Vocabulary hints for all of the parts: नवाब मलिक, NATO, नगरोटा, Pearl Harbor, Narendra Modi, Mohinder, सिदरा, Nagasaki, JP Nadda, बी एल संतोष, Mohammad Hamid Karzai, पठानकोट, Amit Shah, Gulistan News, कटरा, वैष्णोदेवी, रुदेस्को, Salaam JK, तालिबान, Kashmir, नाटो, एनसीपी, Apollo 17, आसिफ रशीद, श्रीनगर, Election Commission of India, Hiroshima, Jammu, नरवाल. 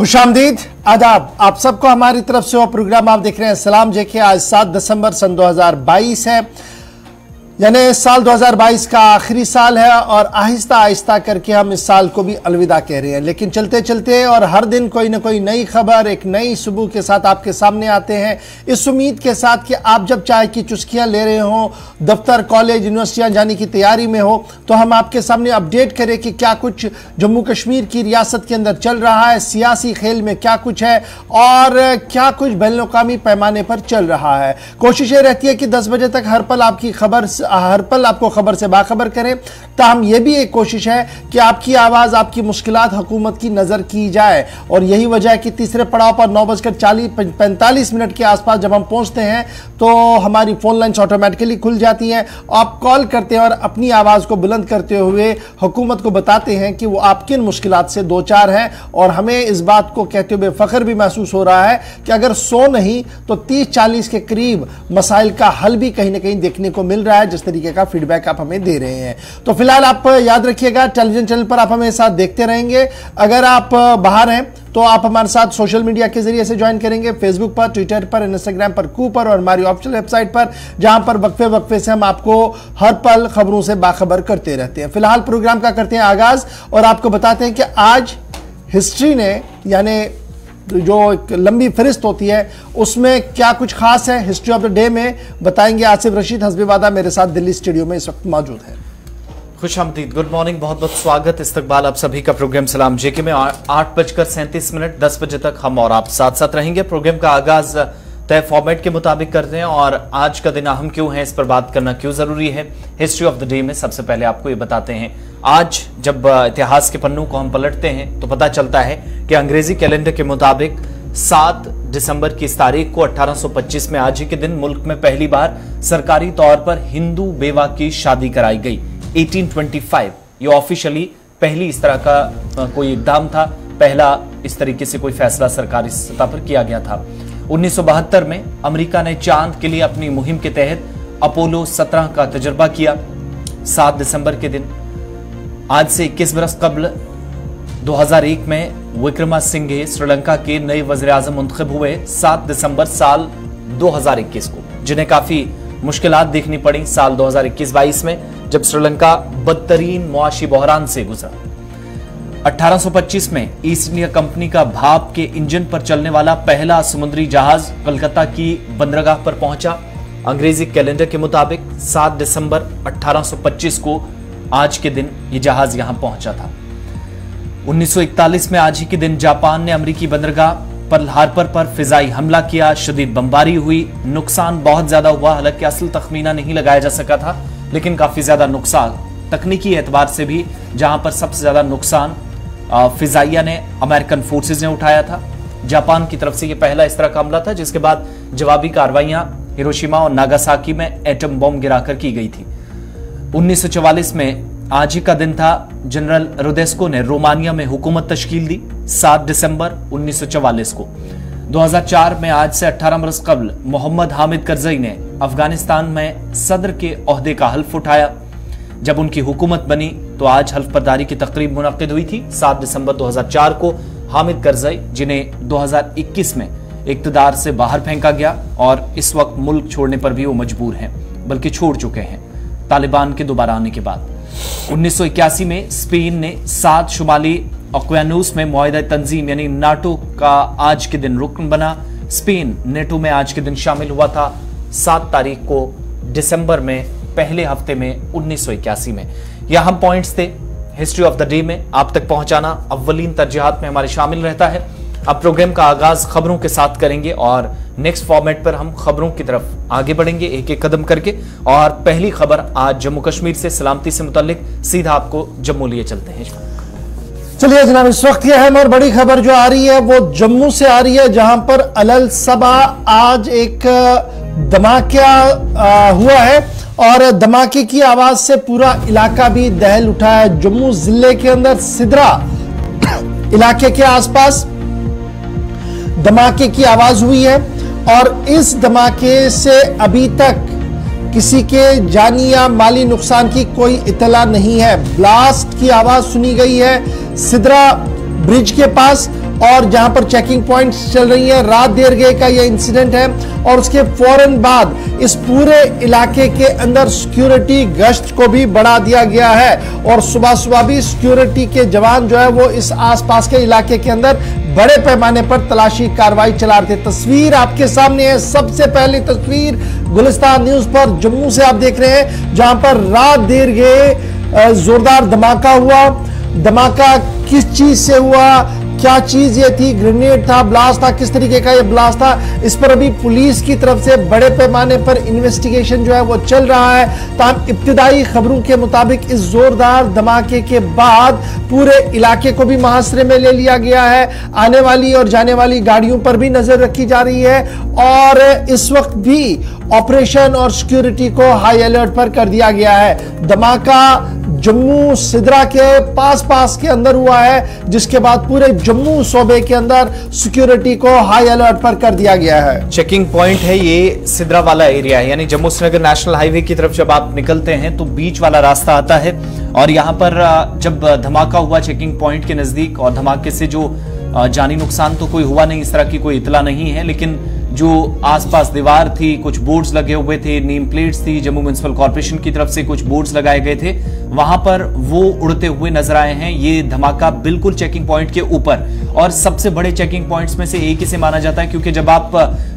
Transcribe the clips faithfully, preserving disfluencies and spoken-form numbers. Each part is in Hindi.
खुशामदीद, आदाब आप सबको हमारी तरफ से। वो प्रोग्राम आप देख रहे हैं सलाम जेके। आज सात दिसंबर सन दो हज़ार बाईस है, यानी साल दो हज़ार बाईस का आखिरी साल है और आहिस्ता आहिस्ता करके हम इस साल को भी अलविदा कह रहे हैं। लेकिन चलते चलते और हर दिन कोई ना कोई नई खबर एक नई सुबह के साथ आपके सामने आते हैं, इस उम्मीद के साथ कि आप जब चाय की चुस्कियां ले रहे हो, दफ्तर कॉलेज यूनिवर्सिटियां जाने की तैयारी में हो, तो हम आपके सामने अपडेट करें कि क्या कुछ जम्मू कश्मीर की रियासत के अंदर चल रहा है, सियासी खेल में क्या कुछ है और क्या कुछ बैन अवी पैमाने पर चल रहा है। कोशिश ये रहती है कि दस बजे तक हर पल आपकी खबर हर पल आपको खबर से बाखबर करें। ताहम यह भी एक कोशिश है कि आपकी आवाज़, आपकी मुश्किलात हुकूमत की नज़र की जाए और यही वजह है कि तीसरे पड़ाव पर नौ बजकर चालीस पैंतालीस मिनट के आसपास जब हम पहुंचते हैं तो हमारी फ़ोन लाइन्स ऑटोमेटिकली खुल जाती हैं। आप कॉल करते हैं और अपनी आवाज़ को बुलंद करते हुए हुकूमत को बताते हैं कि वो आप किन मुश्किलात से दो चार हैं। और हमें इस बात को कहते हुए फ़ख्र भी महसूस हो रहा है कि अगर सौ नहीं तो तीस चालीस के करीब मसाइल का हल भी कहीं ना कहीं देखने को मिल रहा है, जिस तरीके का फीडबैक आप हमें दे रहे हैं। तो फिलहाल आप याद रखिएगा, टेलीविजन चैनल पर आप हमें साथ देखते रहेंगे। अगर आप बाहर हैं तो आप हमारे साथ सोशल मीडिया के जरिए से ज्वाइन करेंगे, फेसबुक पर, ट्विटर पर, इंस्टाग्राम पर, कू पर और हमारी ऑफिशियल वेबसाइट पर, जहां पर वक्फे वक्फे से हम आपको हर पल खबरों से बाखबर करते रहते हैं। फिलहाल प्रोग्राम का करते हैं आगाज और आपको बताते हैं कि आज हिस्ट्री ने, यानी जो एक लंबी फहरिस्त होती है, उसमें क्या कुछ खास है। हिस्ट्री ऑफ द डे में बताएंगे आसिफ रशीद हस्बीवादा मेरे साथ दिल्ली स्टूडियो में इस वक्त मौजूद है। खुश आमदीद, गुड मॉर्निंग, बहुत बहुत स्वागत इस्तकबाल आप सभी का प्रोग्राम सलाम जेके में। आठ बजकर सैंतीस मिनट दस बजे तक हम और आप साथ साथ रहेंगे। प्रोग्राम का आगाज तय फॉर्मेट के मुताबिक करते हैं और आज का दिन अहम क्यों है, इस पर बात करना क्यों जरूरी है। हिस्ट्री ऑफ द डे में सबसे पहले आपको ये बताते हैं, आज जब इतिहास के पन्नों को हम पलटते हैं तो पता चलता है कि अंग्रेजी कैलेंडर के मुताबिक सात दिसंबर की इस तारीख को अठारह सौ पच्चीस में आज ही के दिन मुल्क में पहली बार सरकारी तौर पर हिंदू बेवा की शादी कराई गई। अठारह सौ पच्चीस ये ऑफिशियली पहली इस तरह का कोई इकदाम था, पहला इस तरीके से कोई फैसला सरकारी सतह पर किया गया था। उन्नीस सौ बहत्तर में अमेरिका ने चांद के लिए अपनी मुहिम के तहत अपोलो सत्रह का तजर्बा किया। सात दिसंबर के दिन आज से इक्कीस बरस कबल दो हज़ार एक में विक्रमा सिंह श्रीलंका के नए वज़ीर-ए-आज़म मुंतखब हुए सात दिसंबर साल दो हज़ार इक्कीस को, जिन्हें काफी मुश्किलात देखनी पड़ी साल दो हज़ार इक्कीस बाईस में, जब श्रीलंका बदतरीन मुआशी बहरान से गुजरा। अठारह सौ पच्चीस में ईस्ट इंडिया कंपनी का भाप के इंजन पर चलने वाला पहला समुद्री जहाज कलकत्ता की बंदरगाह पर पहुंचा। अंग्रेजी कैलेंडर के मुताबिक सात दिसंबर अठारह सौ पच्चीस को आज के दिन ये जहाज यहां पहुंचा था। उन्नीस सौ इकतालीस में आज ही के दिन जापान ने अमेरिकी बंदरगाह पर्ल हार्बर पर फिजाई हमला किया, शदीद बमबारी हुई, नुकसान बहुत ज्यादा हुआ। हालांकि असल तखमीना नहीं लगाया जा सका था, लेकिन काफी ज्यादा नुकसान तकनीकी एतबार से भी, जहां पर सबसे ज्यादा नुकसान फिजाइया ने, अमेरिकन फोर्सेज ने उठाया था। जापान की तरफ से यह पहला इस तरह का हमला था, जिसके बाद जवाबी कार्रवाइयां हिरोशिमा और नागासाकी में एटम बम गिराकर की गई थी। उन्नीस सौ चौवालीस में आज ही का दिन था जनरल रुदेस्को ने रोमानिया में हुकूमत तश्कील दी सात दिसंबर उन्नीस सौ चौवालीस को। दो हज़ार चार में आज से अठारह बरस कबल मोहम्मद हामिद करजई ने अफगानिस्तान में सदर के ओहदे का हल्फ उठाया। जब उनकी हुकूमत बनी तो आज हल्फबरदारी की तकरीब मुनक्किद हुई थी सात दिसंबर दो हज़ार चार को। हामिद करजई, जिन्हें दो हज़ार इक्कीस में इक्तदार से बाहर फेंका गया और इस वक्त मुल्क छोड़ने पर भी वो मजबूर हैं, बल्कि छोड़ चुके हैं तालिबान के दोबारा आने के बाद। उन्नीस सौ इक्यासी में स्पेन ने सात शुमाली ओकियानूस में मुआहिदा तंजीम यानी नाटो का आज के दिन रुकन बना। स्पेन नेटो में आज के दिन शामिल हुआ था सात तारीख को दिसंबर में, पहले हफ्ते में उन्नीस सौ इक्यासी में। यह हम पॉइंट्स थे हिस्ट्री ऑफ द डे में, आप तक पहुंचाना अव्वलीन तरजीहात में हमारे शामिल रहता है। अब प्रोग्राम का आगाज खबरों के साथ करेंगे और नेक्स्ट फॉर्मेट पर हम खबरों की तरफ आगे बढ़ेंगे एक एक कदम करके। और पहली खबर आज जम्मू कश्मीर से, सलामती से मुतालिक, सीधा आपको जम्मू लिए चलते हैं। चलिए जनाब, इस वक्त की अहम और बड़ी खबर जो आ रही है वो जम्मू से आ रही है, जहां पर अलल सबा आज एक धमाका हुआ है और धमाके की आवाज से पूरा इलाका भी दहल उठा है। जम्मू जिले के अंदर सिदरा इलाके के आसपास धमाके की आवाज हुई है और इस धमाके से अभी तक किसी के जानी या माली नुकसान की कोई इतला नहीं है। ब्लास्ट की आवाज सुनी गई है सिदरा ब्रिज के पास और जहां पर चेकिंग पॉइंट्स चल रही हैं। रात देर गए का यह इंसिडेंट है और उसके फौरन बाद इस पूरे इलाके के अंदर सिक्योरिटी गश्त को भी बढ़ा दिया गया है और सुबह सुबह भी सिक्योरिटी के जवान जो है वो इस आसपास के इलाके के अंदर बड़े पैमाने पर तलाशी कार्रवाई चला रहे थे। तस्वीर आपके सामने है, सबसे पहली तस्वीर गुलिस्तान न्यूज पर जम्मू से आप देख रहे हैं, जहां पर रात देर गए जोरदार धमाका हुआ। धमाका किस चीज से हुआ, क्या चीज ये थी, ग्रेनेड था, ब्लास्ट था, किस तरीके का ये ब्लास्ट था, इस पर अभी पुलिस की तरफ से बड़े पैमाने पर इन्वेस्टिगेशन जो है वो चल रहा है। तमाम इब्तिदाई खबरों के मुताबिक इस जोरदार धमाके के बाद पूरे इलाके को भी मुहासरे में ले लिया गया है। आने वाली और जाने वाली गाड़ियों पर भी नजर रखी जा रही है और इस वक्त भी ऑपरेशन और सिक्योरिटी को हाई अलर्ट पर कर दिया गया है। धमाका जम्मू सिदरा के पास पास के अंदर हुआ है, जिसके बाद पूरे जम्मू सूबे के अंदर सिक्योरिटी को हाई अलर्ट पर कर दिया गया है। चेकिंग पॉइंट है ये सिदरा वाला एरिया है, यानी जम्मू श्रीनगर नेशनल हाईवे की तरफ जब आप निकलते हैं तो बीच वाला रास्ता आता है और यहाँ पर जब धमाका हुआ चेकिंग पॉइंट के नजदीक, और धमाके से जो जानी नुकसान तो कोई हुआ नहीं, इस तरह की कोई इतला नहीं है, लेकिन जो आसपास दीवार थी, कुछ बोर्ड्स लगे हुए थे, नेम प्लेट्स थी, जम्मू म्युनिसिपल कॉर्पोरेशन की तरफ से कुछ बोर्ड्स लगाए गए थे, वहां पर वो उड़ते हुए नजर आए हैं। ये धमाका बिल्कुल चेकिंग पॉइंट के ऊपर और सबसे बड़े चेकिंग पॉइंट्स में से एक इसे माना जाता है, क्योंकि जब आप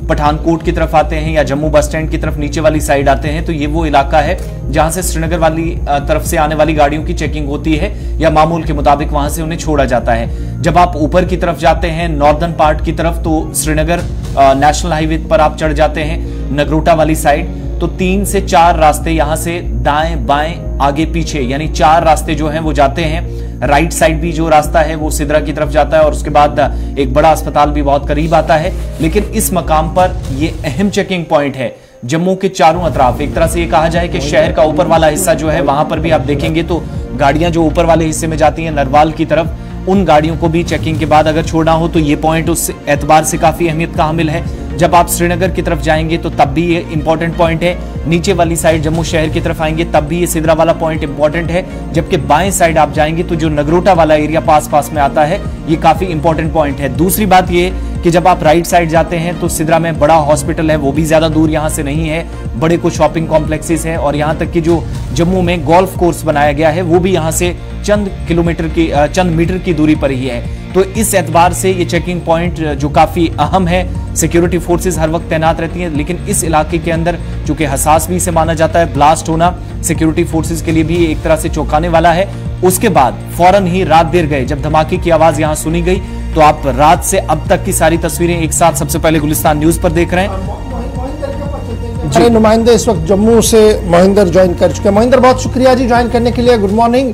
पठानकोट की तरफ आते हैं या जम्मू बस स्टैंड की तरफ नीचे वाली साइड आते हैं तो ये वो इलाका है जहां से श्रीनगर वाली तरफ से आने वाली गाड़ियों की चेकिंग होती है या मामूल के मुताबिक वहां से उन्हें छोड़ा जाता है। जब आप ऊपर की तरफ जाते हैं नॉर्दर्न पार्ट की तरफ, तो श्रीनगर नेशनल हाईवे पर आप चढ़ जाते हैं नगरोटा वाली साइड, तो तीन से चार रास्ते यहां से दाएं बाएं आगे पीछे, यानी चार रास्ते जो हैं वो जाते हैं। राइट साइड भी जो रास्ता है वो सिदरा की तरफ जाता है और उसके बाद एक बड़ा अस्पताल भी बहुत करीब आता है, लेकिन इस मकाम पर ये अहम चेकिंग पॉइंट है। जम्मू के चारों अतराफ एक तरह से ये कहा जाए कि शहर का ऊपर वाला हिस्सा जो है वहां पर भी आप देखेंगे तो गाड़ियां जो ऊपर वाले हिस्से में जाती हैं नरवाल की तरफ, उन गाड़ियों को भी चेकिंग के बाद अगर छोड़ना हो तो ये पॉइंट उस एतबार से काफी अहमियत का हामिल है। जब आप श्रीनगर की तरफ जाएंगे तो तब भी ये इंपॉर्टेंट पॉइंट है, नीचे वाली साइड जम्मू शहर की तरफ आएंगे तब भी ये सिदरा वाला पॉइंट इंपॉर्टेंट है, जबकि बाएं साइड आप जाएंगे तो जो नगरोटा वाला एरिया पास पास में आता है ये काफी इंपॉर्टेंट पॉइंट है। दूसरी बात ये कि जब आप राइट साइड जाते हैं तो सिदरा में बड़ा हॉस्पिटल है, वो भी ज्यादा दूर यहाँ से नहीं है, बड़े कुछ शॉपिंग कॉम्प्लेक्सेस हैं और यहाँ तक कि जो जम्मू में गोल्फ कोर्स बनाया गया है वो भी यहाँ से चंद किलोमीटर की चंद मीटर की दूरी पर ही है। तो इस एतबार से ये चेकिंग पॉइंट जो काफी अहम है, सिक्योरिटी फोर्सेस हर वक्त तैनात रहती हैं, लेकिन इस इलाके के अंदर चूंकि हसास भी इसे माना जाता है, ब्लास्ट होना सिक्योरिटी फोर्सेस के लिए भी एक तरह से चौंकाने वाला है। उसके बाद फौरन ही रात देर गए जब धमाके की आवाज यहाँ सुनी गई तो आप रात से अब तक की सारी तस्वीरें एक साथ सबसे पहले गुलिस्तान न्यूज पर देख रहे हैं। जी नुमाइंदे इस वक्त जम्मू से मोहिंदर ज्वाइन कर चुके हैं। मोहिंदर बहुत शुक्रिया जी ज्वाइन करने के लिए, गुड मॉर्निंग।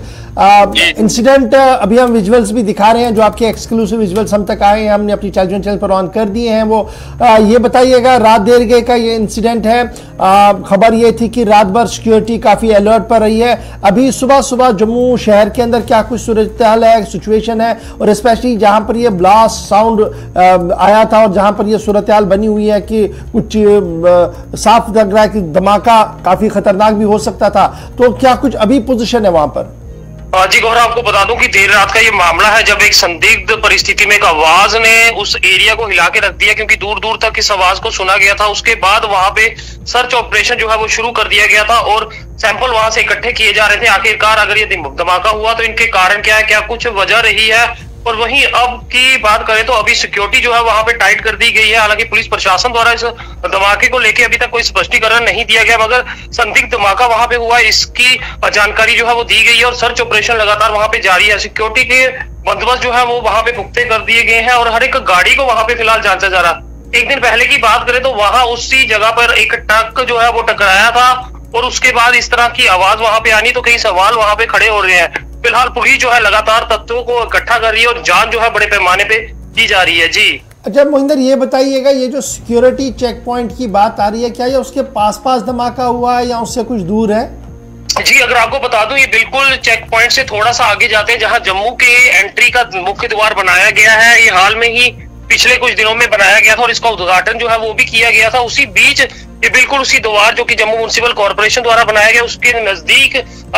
इंसिडेंट अभी हम विजुअल्स भी दिखा रहे हैं, जो आपके एक्सक्लूसिव विजुअल्स हम तक आए हैं, हमने अपनी टेलीविजन चैनल पर ऑन कर दिए हैं वो। आ, ये बताइएगा, रात देर गए का ये इंसिडेंट है, आ, खबर ये थी कि रात भर सिक्योरिटी काफ़ी अलर्ट पर रही है, अभी सुबह सुबह जम्मू शहर के अंदर क्या कुछ सूरत हाल है, सिचुएशन है, और स्पेशली जहाँ पर यह ब्लास्ट साउंड आया था और जहाँ पर यह सूरत हाल बनी हुई है कि कुछ आ, साफ लग रहा है कि धमाका काफ़ी खतरनाक भी हो सकता था, तो क्या कुछ अभी पोजिशन है वहाँ पर? जी गौरव, आपको बता दूं कि देर रात का ये मामला है जब एक संदिग्ध परिस्थिति में एक आवाज ने उस एरिया को हिला के रख दिया, क्योंकि दूर दूर तक इस आवाज को सुना गया था। उसके बाद वहां पे सर्च ऑपरेशन जो है वो शुरू कर दिया गया था और सैंपल वहां से इकट्ठे किए जा रहे थे, आखिरकार अगर ये धमाका हुआ तो इनके कारण क्या है, क्या कुछ वजह रही है। और वहीं अब की बात करें तो अभी सिक्योरिटी जो है वहां पे टाइट कर दी गई है, हालांकि पुलिस प्रशासन द्वारा इस धमाके को लेके अभी तक कोई स्पष्टीकरण नहीं दिया गया, मगर संदिग्ध धमाका वहां पे हुआ इसकी जानकारी जो है वो दी गई है और सर्च ऑपरेशन लगातार वहां पे जारी है। सिक्योरिटी के बंदोबस्त जो है वो वहां पे पुख्ते कर दिए गए हैं और हर एक गाड़ी को वहां पे फिलहाल जांचा जा रहा है। एक दिन पहले की बात करें तो वहां उसी जगह पर एक ट्रक जो है वो टकराया था और उसके बाद इस तरह की आवाज वहां पे आनी, तो कई सवाल वहां पे खड़े हो रहे हैं। फिलहाल पुलिस जो है लगातार तत्वों को इकट्ठा कर रही है और जांच जो है बड़े पैमाने पे की जा रही है। जी अच्छा मोहिंदर, ये बताइएगा, ये जो सिक्योरिटी चेक पॉइंट की बात आ रही है, क्या ये उसके पास पास धमाका हुआ है या उससे कुछ दूर है? जी अगर आपको बता दूं, ये बिल्कुल चेक पॉइंट से थोड़ा सा आगे जाते हैं जहाँ जम्मू के एंट्री का मुख्य द्वार बनाया गया है। ये हाल में ही पिछले कुछ दिनों में बनाया गया था और इसका उद्घाटन जो है वो भी किया गया था। उसी बीच ये बिल्कुल उसी द्वार जो कि जम्मू म्युनिसिपल कॉर्पोरेशन द्वारा बनाया गया उसके नजदीक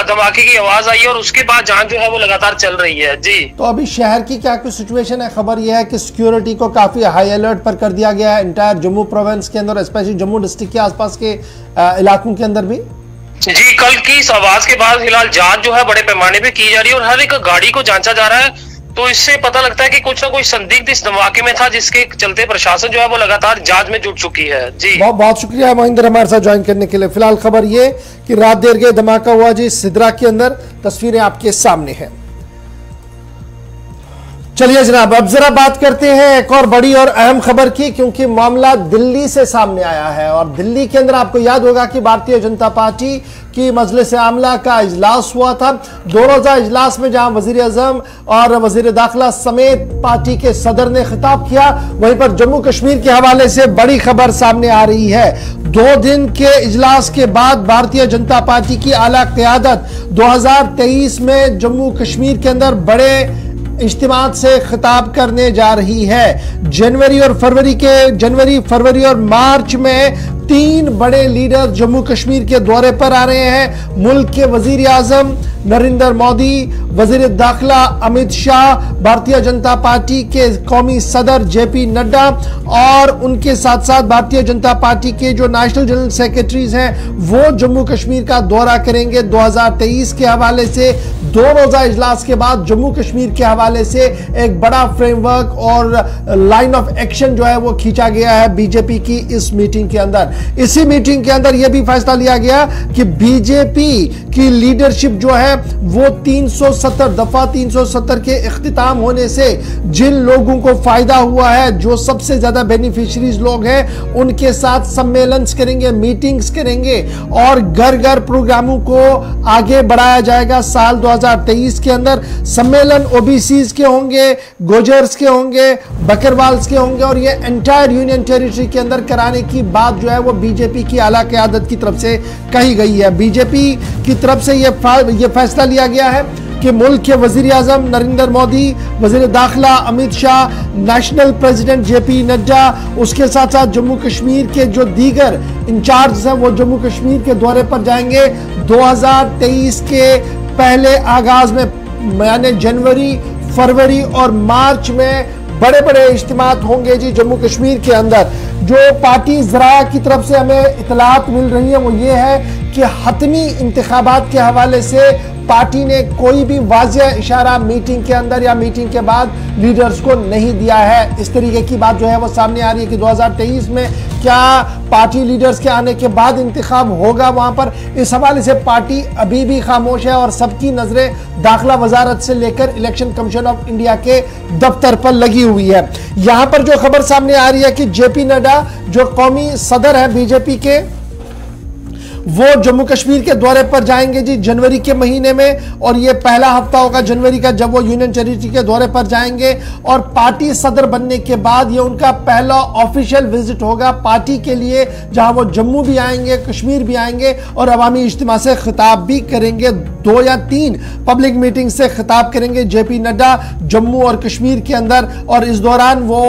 धमाके की आवाज आई और उसके बाद जांच जो है वो लगातार चल रही है। जी तो अभी शहर की क्या कुछ सिचुएशन है? खबर यह है कि सिक्योरिटी को काफी हाई अलर्ट पर कर दिया गया है इंटायर जम्मू प्रोविंस के अंदर, स्पेशली जम्मू डिस्ट्रिक्ट के आसपास के इलाकों के अंदर भी। जी कल की इस आवाज के बाद फिलहाल जाँच जो है बड़े पैमाने पर की जा रही है और हर एक गाड़ी को जांचा जा रहा है। तो इससे पता लगता है कि कुछ ना कुछ संदिग्ध इस धमाके में था, जिसके चलते प्रशासन जो है वो लगातार जांच में जुट चुकी है। जी बहुत बहुत शुक्रिया मोहिंदर हमारे साथ ज्वाइन करने के लिए। फिलहाल खबर ये कि रात देर गए धमाका हुआ जी सिद्रा के अंदर, तस्वीरें आपके सामने हैं। चलिए जनाब अब जरा बात करते हैं एक और बड़ी और अहम खबर की, क्योंकि मामला दिल्ली से सामने आया है और दिल्ली के अंदर आपको याद होगा कि भारतीय जनता पार्टी की मजलिस आमला का इजलास हुआ था। दो रोजा इजलास में जहां वजीर अजम और वजीर दाखिला समेत पार्टी के सदर ने खिताब किया, वहीं पर जम्मू कश्मीर के हवाले से बड़ी खबर सामने आ रही है। दो दिन के इजलास के बाद भारतीय जनता पार्टी की आला क़यादत दो हजार तेईस में जम्मू कश्मीर के अंदर बड़े इज्तिमा से खिताब करने जा रही है। जनवरी और फरवरी के जनवरी फरवरी और मार्च में तीन बड़े लीडर जम्मू कश्मीर के दौरे पर आ रहे हैं। मुल्क के वजीर आजम नरेंद्र मोदी, वजीर दाखिला अमित शाह, भारतीय जनता पार्टी के कौमी सदर जेपी नड्डा और उनके साथ साथ भारतीय जनता पार्टी के जो नेशनल जनरल सेक्रेटरीज हैं वो जम्मू कश्मीर का दौरा करेंगे। दो हजार तेईस के हवाले से दो रोजा इजलास के बाद जम्मू कश्मीर के हवाले से एक बड़ा फ्रेमवर्क और लाइन ऑफ एक्शन जो है वो खींचा गया है बीजेपी की इस मीटिंग के अंदर। इसी मीटिंग के अंदर यह भी फैसला लिया गया कि बीजेपी की लीडरशिप जो है वो तीन सौ सत्तर दफा तीन सौ सत्तर के इख्तिताम होने से जिन लोगों को फायदा हुआ है, जो सबसे ज्यादा बेनिफिशियरीज लोग हैं, उनके साथ सम्मेलन करेंगे, मीटिंग्स करेंगे और घर घर प्रोग्रामों को आगे बढ़ाया जाएगा। साल दो हजार तेईस के अंदर सम्मेलन ओबीसीज के होंगे, गोजर्स के होंगे, बकरवाल्स के होंगे और ये एंटायर यूनियन टेरिटरी के अंदर कराने की बात जो है वो बीजेपी की आला क़यादत की तरफ से कही गई है। बीजेपी की तरफ से यह फैसला लिया गया है कि मुल्क के वजीर आजम नरेंद्र मोदी, वजीर दाखिला Amit Shah, national president JP Nadda, उसके साथ साथ जम्मू कश्मीर के जो दीगर इंचार्ज हैं वो जम्मू कश्मीर के दौरे पर जाएंगे। दो हजार तेईस के पहले आगाज में यानी जनवरी फरवरी और मार्च में बड़े बड़े इज्तिमात होंगे जी जम्मू कश्मीर के अंदर। जो पार्टी ज़रा की तरफ से हमें इतलात मिल रही है वो ये है कि हतमी इंतखाबात के हवाले से पार्टी ने कोई भी वाज़ेह इशारा मीटिंग के अंदर या मीटिंग के बाद लीडर्स को नहीं दिया है। इस तरीके की बात जो है वो सामने आ रही है कि दो हजार तेईस में क्या पार्टी लीडर्स के आने के बाद इंतखाब होगा वहाँ पर, इस हवाले से पार्टी अभी भी खामोश है और सबकी नज़रें दाखिला वजारत से लेकर इलेक्शन कमीशन ऑफ इंडिया के दफ्तर पर लगी हुई है। यहाँ पर जो खबर सामने आ रही है कि जेपी नड्डा जो कौमी सदर है बीजेपी के, वो जम्मू कश्मीर के दौरे पर जाएंगे जी जनवरी के महीने में और ये पहला हफ्ता होगा जनवरी का जब वो यूनियन टेरिटरी के दौरे पर जाएंगे और पार्टी सदर बनने के बाद ये उनका पहला ऑफिशियल विजिट होगा पार्टी के लिए, जहां वो जम्मू भी आएंगे, कश्मीर भी आएंगे और अवामी इज्तिमा से खिताब भी करेंगे। दो या तीन पब्लिक मीटिंग से खिताब करेंगे जेपी नड्डा जम्मू और कश्मीर के अंदर और इस दौरान वो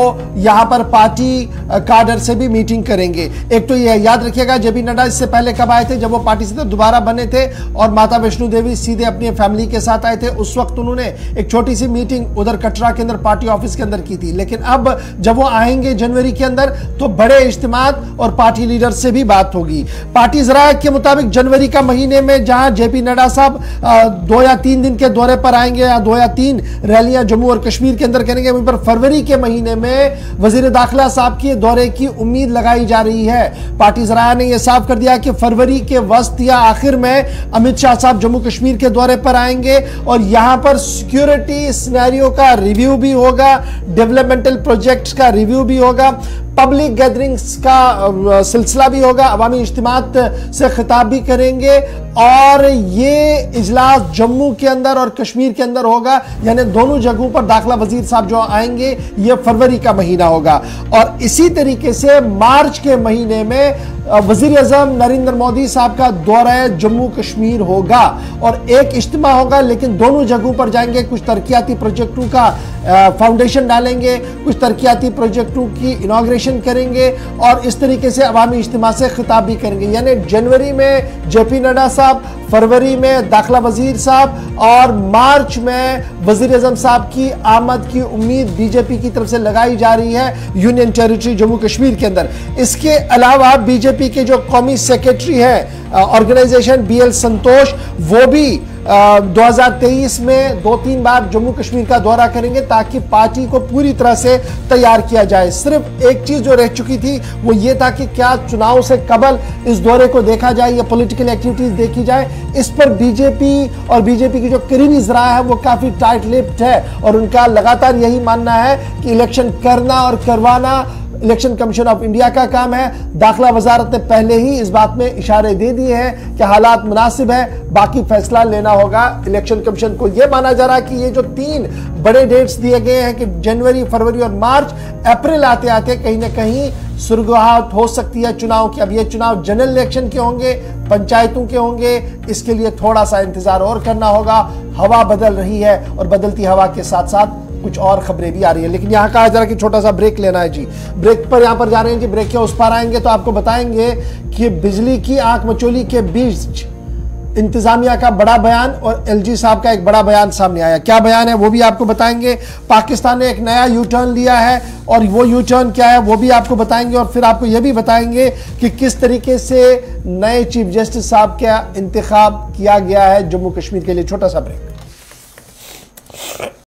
यहाँ पर पार्टी काडर से भी मीटिंग करेंगे। एक तो ये याद रखिएगा जेपी नड्डा इससे पहले कब थे, जब वो पार्टी से दोबारा बने थे और माता वैष्णोदेवी सीधे अपनी फैमिली के साथ आए थे, उस वक्त उन्होंने एक छोटी सी मीटिंग उधर कटरा के अंदर पार्टी ऑफिस के अंदर की थी। लेकिन अब जब वो आएंगे जनवरी के अंदर तो बड़े इज्तिमात और पार्टी लीडर से भी बात होगी। पार्टी जराए के मुताबिक जनवरी का महीने में जहां जेपी नड्डा साहब दो या तीन दिन के दौरे पर आएंगे या दो या तीन रैलियां जम्मू और कश्मीर के अंदर करेंगे, वहीं पर फरवरी के महीने में वजीर दाखिला साहब के दौरे की उम्मीद लगाई जा रही है। पार्टी जराए ने यह साफ कर दिया कि फरवरी के वस्त या आखिर में अमित शाह साहब जम्मू कश्मीर के दौरे पर आएंगे और यहां पर सिक्योरिटी सिनेरियो का रिव्यू भी होगा, डेवलपमेंटल प्रोजेक्ट्स का रिव्यू भी होगा, पब्लिक गैदरिंग्स का सिलसिला भी होगा, अवामी इज्तिमात से खिताब भी करेंगे और ये इजलास जम्मू के अंदर और कश्मीर के अंदर होगा। यानी दोनों जगहों पर दाखिला वजीर साहब जो आएंगे ये फरवरी का महीना होगा और इसी तरीके से मार्च के महीने में वजीर अजम नरेंद्र मोदी साहब का दौरा जम्मू कश्मीर होगा और एक इज्तिमा होगा, लेकिन दोनों जगहों पर जाएंगे, कुछ तरक्याती प्रोजेक्टों का फाउंडेशन डालेंगे, कुछ तरक्याती प्रोजेक्टों की इनाग्रेशन इनॉग्रेशन करेंगे और इस तरीके से अवामी इज्तिमा से खिताब भी करेंगे। यानी जनवरी में जेपी नड्डा साहब, फरवरी में दाखिला वजीर साहब और मार्च में वजीर अजम साहब की आमद की उम्मीद बीजेपी की तरफ से लगाई जा रही है यूनियन टेरिटरी जम्मू कश्मीर के अंदर। इसके अलावा बीजेपी के जो कौमी सेक्रेटरी हैं ऑर्गेनाइजेशन बी एल संतोष, वो भी दो हज़ार तेईस में दो तीन बार जम्मू कश्मीर का दौरा करेंगे ताकि पार्टी को पूरी तरह से तैयार किया जाए। सिर्फ एक चीज़ जो रह चुकी थी वो ये था कि क्या चुनाव से कबल इस दौरे को देखा जाए या पॉलिटिकल एक्टिविटीज़ देखी जाए। इस पर बीजेपी और बीजेपी की जो करीबी जरा है वो काफ़ी टाइट लिप्ड है और उनका लगातार यही मानना है कि इलेक्शन करना और करवाना इलेक्शन कमीशन ऑफ इंडिया का काम है। दाखिला वजारत ने पहले ही इस बात में इशारे दे दिए हैं कि हालात मुनासिब है, बाकी फैसला लेना होगा इलेक्शन कमीशन को। यह माना जा रहा है कि ये जो तीन बड़े डेट्स दिए गए हैं कि जनवरी, फरवरी और मार्च, अप्रैल आते आते कहीं ना कहीं सुर्गुआत हो सकती है चुनाव की। अब ये चुनाव जनरल इलेक्शन के होंगे, पंचायतों के होंगे, इसके लिए थोड़ा सा इंतजार और करना होगा। हवा बदल रही है और बदलती हवा के साथ साथ कुछ और खबरें भी आ रही है। लेकिन यहाँ कहा जा रहा है कि छोटा सा ब्रेक लेना है जी, ब्रेक पर यहाँ पर जा रहे हैं जी, ब्रेक के उस पार आएंगे तो आपको बताएंगे कि बिजली की आंख मचोली के बीच इंतजामिया का बड़ा बयान और एलजी साहब का एक बड़ा बयान सामने आया। क्या बयान है वो भी आपको बताएंगे। पाकिस्तान ने एक नया यू टर्न लिया है और वो यू टर्न क्या है वो भी आपको बताएंगे और फिर आपको ये भी बताएंगे कि किस तरीके से नए चीफ जस्टिस साहब का इंतखाब किया गया है जम्मू कश्मीर के लिए। छोटा सा ब्रेक।